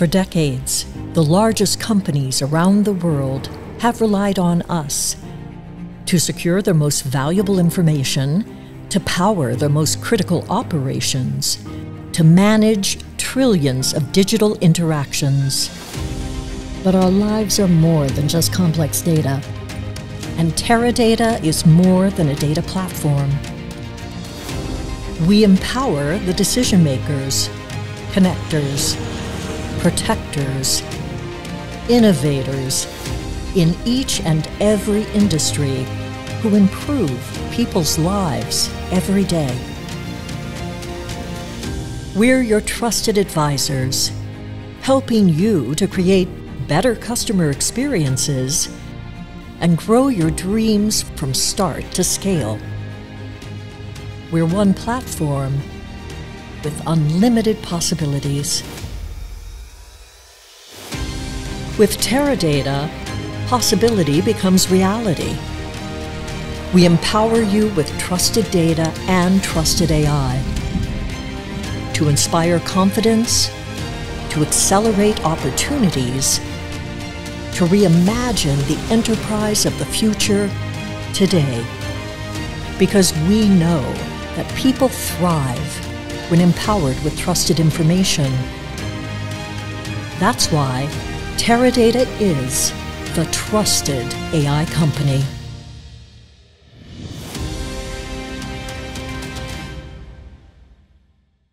For decades, the largest companies around the world have relied on us to secure their most valuable information, to power their most critical operations, to manage trillions of digital interactions. But our lives are more than just complex data. And Teradata is more than a data platform. We empower the decision makers, connectors, protectors, innovators in each and every industry who improve people's lives every day. We're your trusted advisors, helping you to create better customer experiences and grow your dreams from start to scale. We're one platform with unlimited possibilities. With Teradata, possibility becomes reality. We empower you with trusted data and trusted AI to inspire confidence, to accelerate opportunities, to reimagine the enterprise of the future today. Because we know that people thrive when empowered with trusted information. That's why Teradata is the trusted AI company.